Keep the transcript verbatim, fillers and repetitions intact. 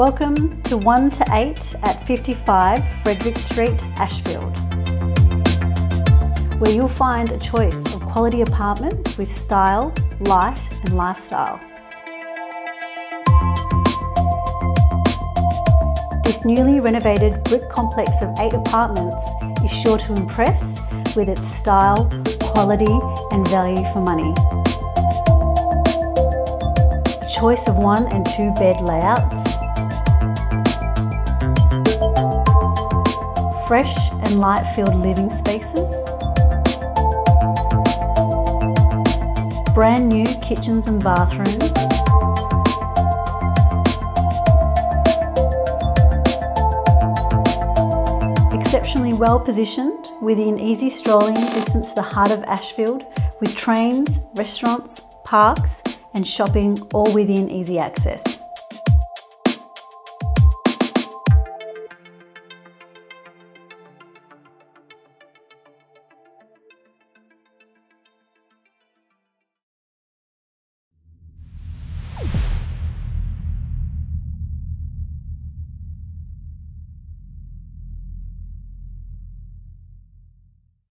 Welcome to one to eight at fifty-five Frederick Street, Ashfield, where you'll find a choice of quality apartments with style, light and lifestyle. This newly renovated brick complex of eight apartments is sure to impress with its style, quality and value for money. A choice of one and two bed layouts, fresh and light-filled living spaces, brand new kitchens and bathrooms, exceptionally well positioned within easy strolling distance to the heart of Ashfield, with trains, restaurants, parks and shopping all within easy access.